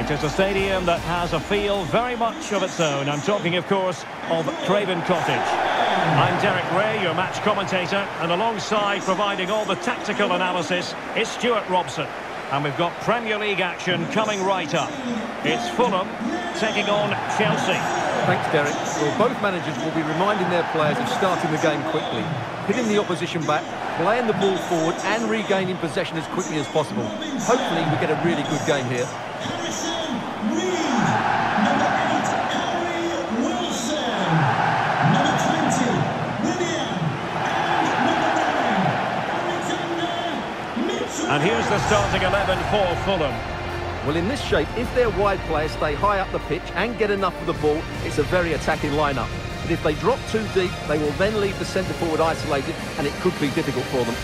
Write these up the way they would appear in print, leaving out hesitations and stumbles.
It is a stadium that has a feel very much of its own. I'm talking, of course, of Craven Cottage. I'm Derek Ray, your match commentator, and alongside providing all the tactical analysis is Stuart Robson. And we've got Premier League action coming right up. It's Fulham taking on Chelsea. Thanks, Derek. Well, both managers will be reminding their players of starting the game quickly, hitting the opposition back, playing the ball forward and regaining possession as quickly as possible. Hopefully we get a really good game here. And here's the starting 11 for Fulham. Well, in this shape, if their wide players stay high up the pitch and get enough of the ball, it's a very attacking lineup. But if they drop too deep, they will then leave the centre forward isolated, and it could be difficult for them.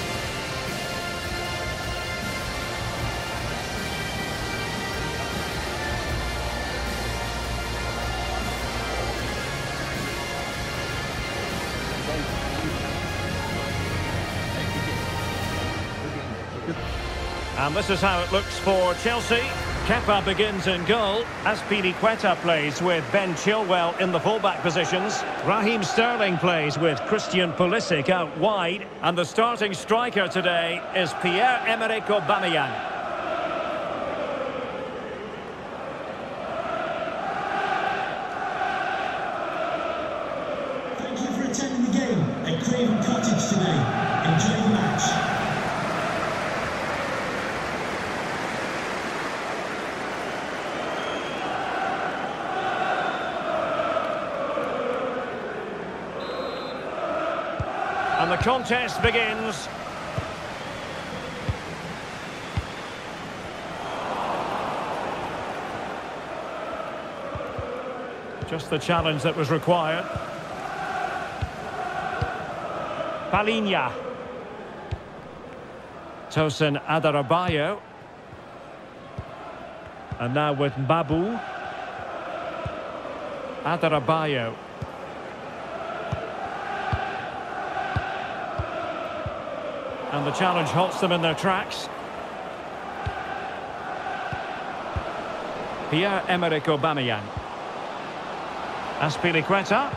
And this is how it looks for Chelsea. Kepa begins in goal. Azpilicueta plays with Ben Chilwell in the fullback positions. Raheem Sterling plays with Christian Pulisic out wide. And the starting striker today is Pierre-Emerick Aubameyang. Thank you for attending the game at Craven Cottage today. Enjoy the match. And the contest begins. Just the challenge that was required. Palinha. Tosin Adarabioyo. And now with Mbabu. Adarabioyo. And the challenge halts them in their tracks. Pierre-Emerick Aubameyang. Azpilicueta.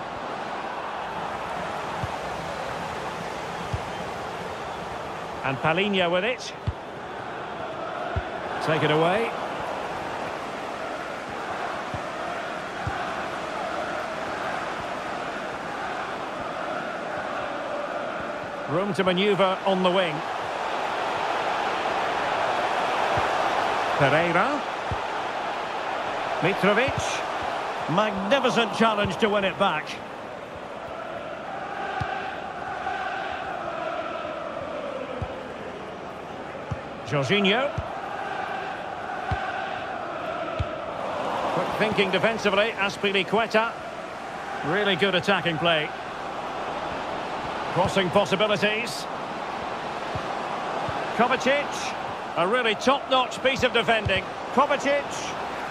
And Palinha with it. Take it away. Room to manoeuvre on the wing. Pereira. Mitrovic. Magnificent challenge to win it back. Jorginho. Quick thinking defensively. Azpilicueta. Really good attacking play. Crossing possibilities. Kovacic. A really top-notch piece of defending. Kovacic.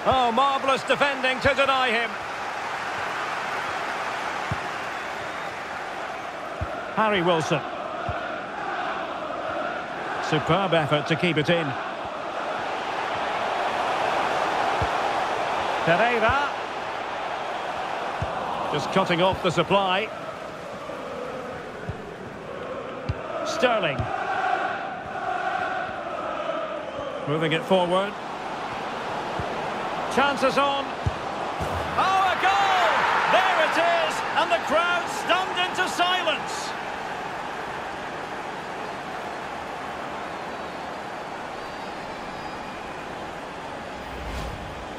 Oh, marvellous defending to deny him. Harry Wilson. Superb effort to keep it in. Pereira. Just cutting off the supply. Sterling. Moving it forward. Chances on. Oh, a goal! There it is! And the crowd stunned into silence.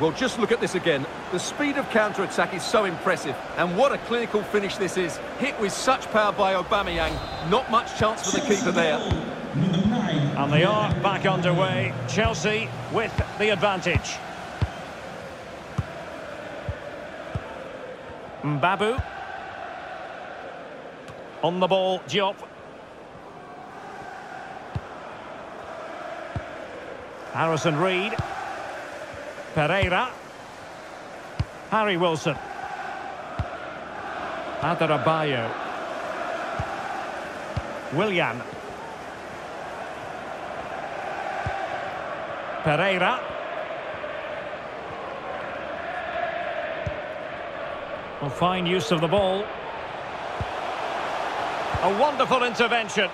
Well, just look at this again. The speed of counter-attack is so impressive, and what a clinical finish this is. Hit with such power by Aubameyang, not much chance for the keeper there. And they are back underway. Chelsea with the advantage. Mbabu. On the ball, Diop. Harrison Reed. Pereira. Harry Wilson. Adarabioyo. Willian. Pereira. Well, fine use of the ball. A wonderful intervention.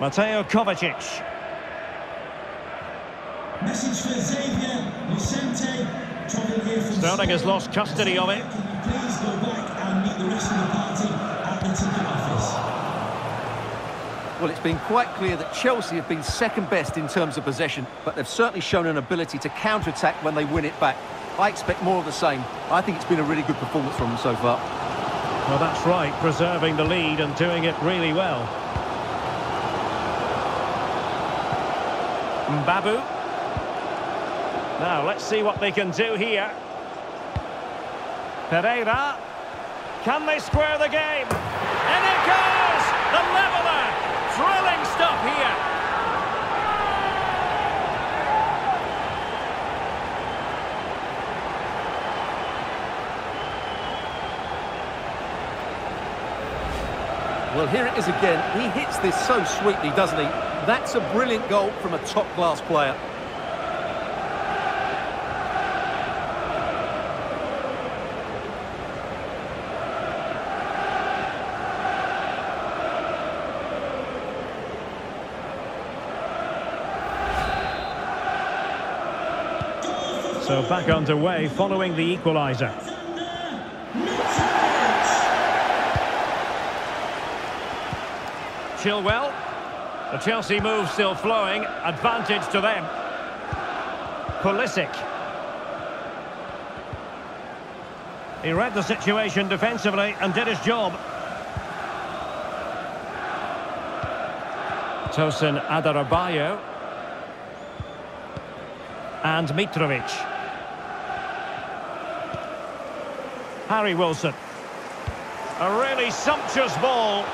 Mateo Kovacic. Message for Xavier Lucente. Sterling has lost custody of it. Please go back and meet the rest of the party at the ticket office. Well, it's been quite clear that Chelsea have been second best in terms of possession, but they've certainly shown an ability to counter-attack when they win it back. I expect more of the same. I think it's been a really good performance from them so far. Well, that's right, preserving the lead and doing it really well. Mbabu. Now, let's see what they can do here. Pereira. Can they square the game? And it goes! The leveller! Thrilling stuff here. Well, here it is again. He hits this so sweetly, doesn't he? That's a brilliant goal from a top-class player. So back underway following the equaliser. Chilwell. The Chelsea move still flowing. Advantage to them. Pulisic. He read the situation defensively and did his job. Tosin Adarabioyo. And Mitrovic. Harry Wilson. A really sumptuous ball.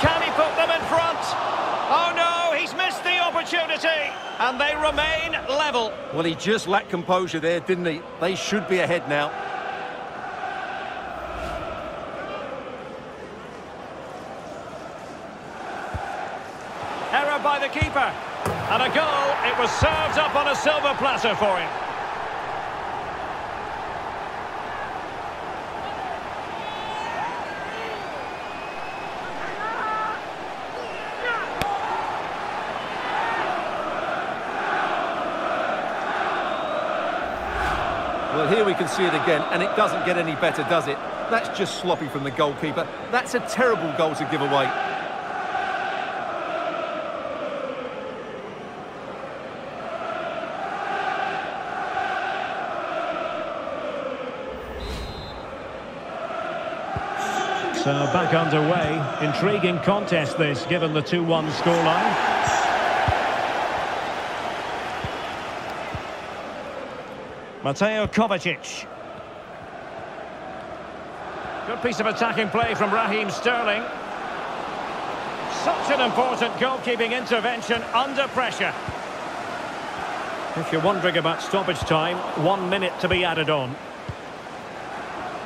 Can he put them in front? Oh no, he's missed the opportunity. And they remain level. Well, he just lacked composure there, didn't he? They should be ahead now. Error by the keeper. And a goal. It was served up on a silver platter for him. Well, here we can see it again, and it doesn't get any better, does it? That's just sloppy from the goalkeeper. That's a terrible goal to give away. So back underway. Intriguing contest this, given the 2-1 scoreline. Mateo Kovacic. Good piece of attacking play from Raheem Sterling. Such an important goalkeeping intervention under pressure. If you're wondering about stoppage time, 1 minute to be added on.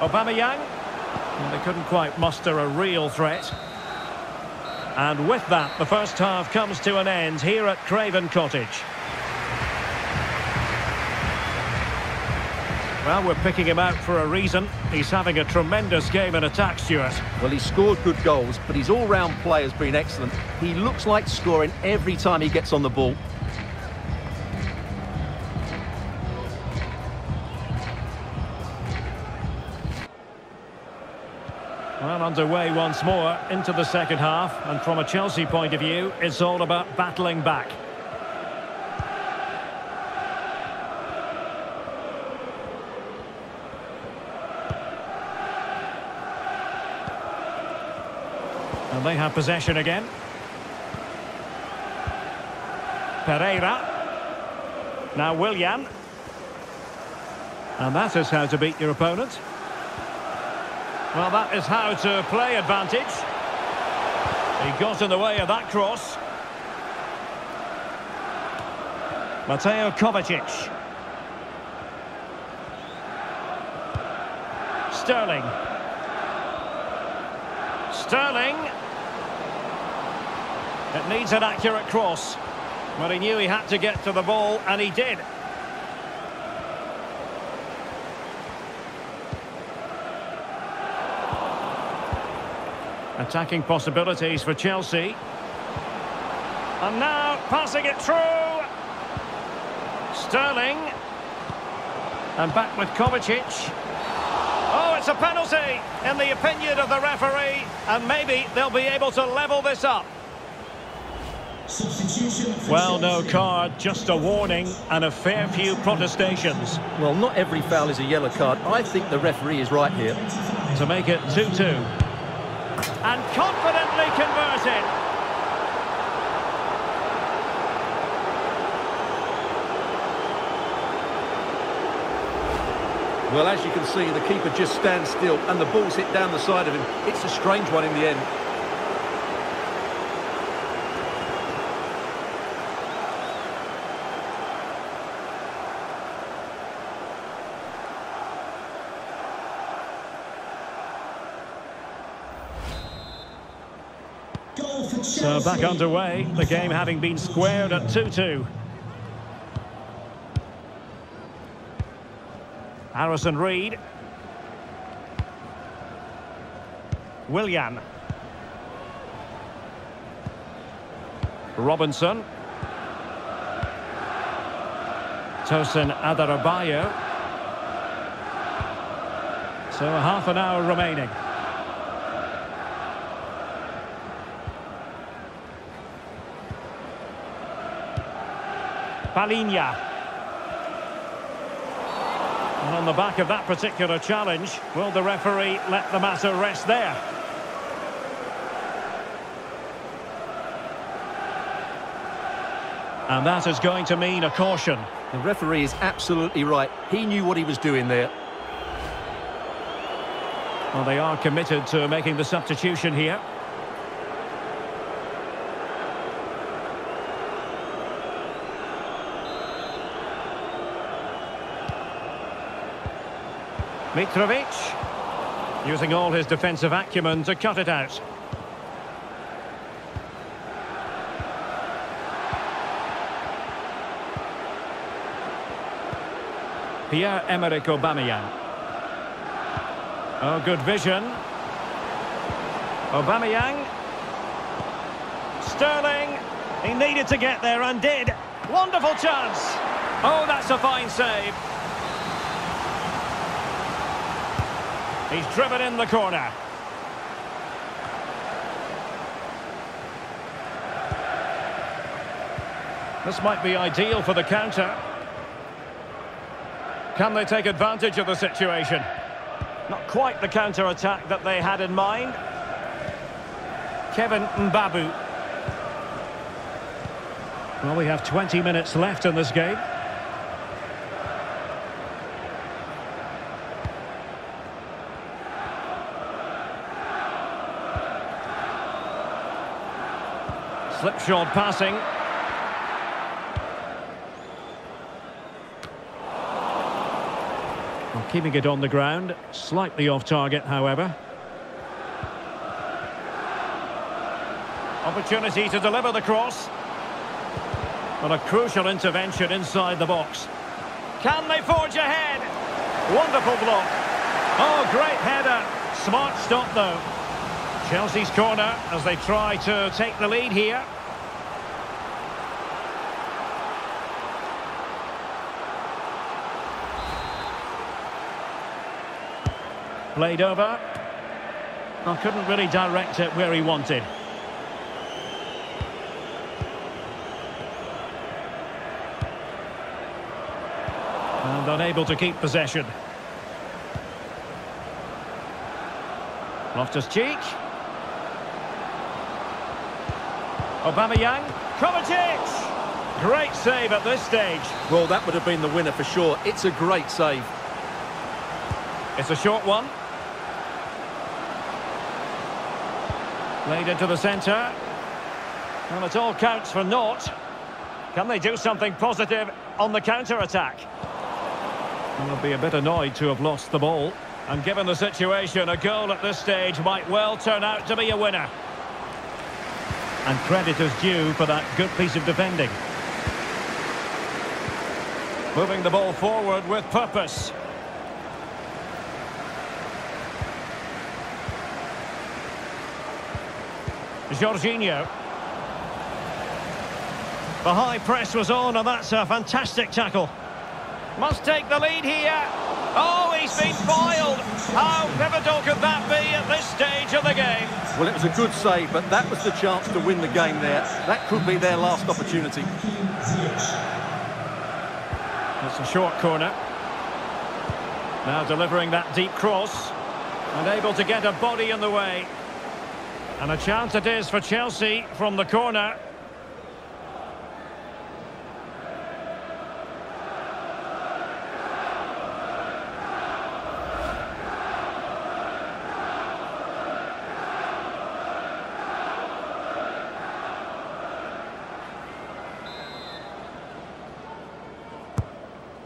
Aubameyang. Well, they couldn't quite muster a real threat. And with that, the first half comes to an end here at Craven Cottage. Well, we're picking him out for a reason. He's having a tremendous game in attack, Stuart. Well, he's scored good goals, but his all-round play has been excellent. He looks like scoring every time he gets on the ball. Well, underway once more into the second half, and from a Chelsea point of view, it's all about battling back. And they have possession again. Pereira. Now Willian. And that is how to beat your opponent. Well, that is how to play advantage. He got in the way of that cross. Mateo Kovacic. Sterling. Sterling. It needs an accurate cross. But he knew he had to get to the ball, and he did. Attacking possibilities for Chelsea. And now, passing it through. Sterling. And back with Kovacic. Oh, it's a penalty, in the opinion of the referee. And maybe they'll be able to level this up. Well, no card, just a warning and a fair few protestations. Well, not every foul is a yellow card. I think the referee is right here. To make it 2-2. And confidently converted. Well, as you can see, the keeper just stands still and the ball's hit down the side of him. It's a strange one in the end. So back underway, the game having been squared at 2-2. Harrison Reed. Willian. Robinson. Tosin Adarabioyo. So half an hour remaining. Palinha. And on the back of that particular challenge, will the referee let the matter rest there? And that is going to mean a caution. The referee is absolutely right. He knew what he was doing there. Well, they are committed to making the substitution here. Mitrovic, using all his defensive acumen to cut it out. Pierre-Emerick Aubameyang. Oh, good vision. Aubameyang. Sterling. He needed to get there and did. Wonderful chance. Oh, that's a fine save. He's driven in the corner. This might be ideal for the counter. Can they take advantage of the situation? Not quite the counter-attack that they had in mind. Kevin Mbabu. Well, we have 20 minutes left in this game. Slipshod passing. Well, keeping it on the ground. Slightly off target, however. Opportunity to deliver the cross. But a crucial intervention inside the box. Can they forge ahead? Wonderful block. Oh, great header. Smart stop, though. Chelsea's corner as they try to take the lead here. Played over. I couldn't really direct it where he wanted. And unable to keep possession. Loftus-Cheek. Aubameyang, Kovacic! Great save at this stage. Well, that would have been the winner for sure. It's a great save. It's a short one. Laid into the centre. Well, it all counts for naught. Can they do something positive on the counter-attack? They'll be a bit annoyed to have lost the ball. And given the situation, a goal at this stage might well turn out to be a winner. And credit is due for that good piece of defending. Moving the ball forward with purpose. Jorginho. The high press was on, and that's a fantastic tackle. Must take the lead here. Oh, he's been foiled. How pivotal could that be at this stage of the game? Well, it was a good save, but that was the chance to win the game there. That could be their last opportunity. It's a short corner. Now delivering that deep cross. And able to get a body in the way. And a chance it is for Chelsea from the corner.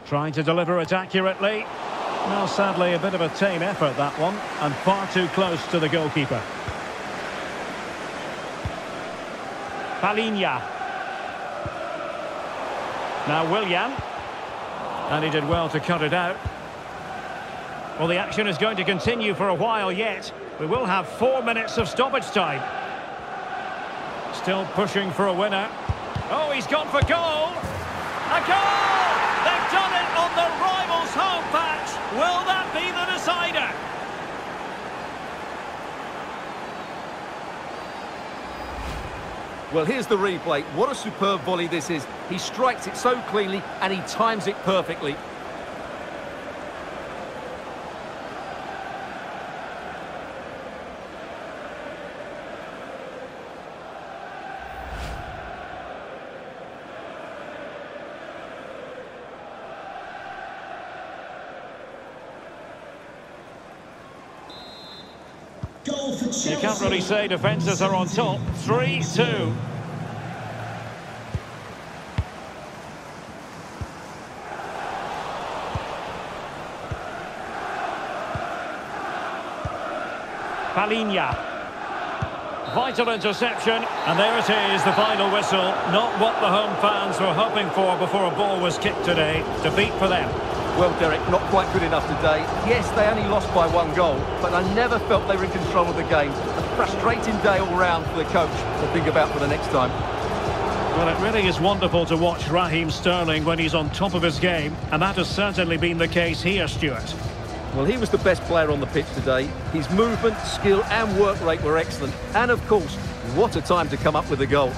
Trying to deliver it accurately. Now, sadly, a bit of a tame effort, that one, and far too close to the goalkeeper. Palinha. Now, Willian. And he did well to cut it out. Well, the action is going to continue for a while yet. We will have 4 minutes of stoppage time. Still pushing for a winner. Oh, he's gone for goal. A goal! They've done it on the rival's home patch. Will that be the decider? Well, here's the replay. What a superb volley this is. He strikes it so cleanly and he times it perfectly. You can't really say defences are on top. 3-2. Palinha. Vital interception. And there it is, the final whistle. Not what the home fans were hoping for before a ball was kicked today. Defeat for them. Well, Derek, not quite good enough today. Yes, they only lost by one goal, but I never felt they were in control of the game. A frustrating day all round for the coach to think about for the next time. Well, it really is wonderful to watch Raheem Sterling when he's on top of his game, and that has certainly been the case here, Stuart. Well, he was the best player on the pitch today. His movement, skill and work rate were excellent. And, of course, what a time to come up with a goal.